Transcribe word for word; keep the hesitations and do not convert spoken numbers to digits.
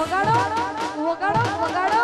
वगाड़ो वगाड़ो वगाड़ो।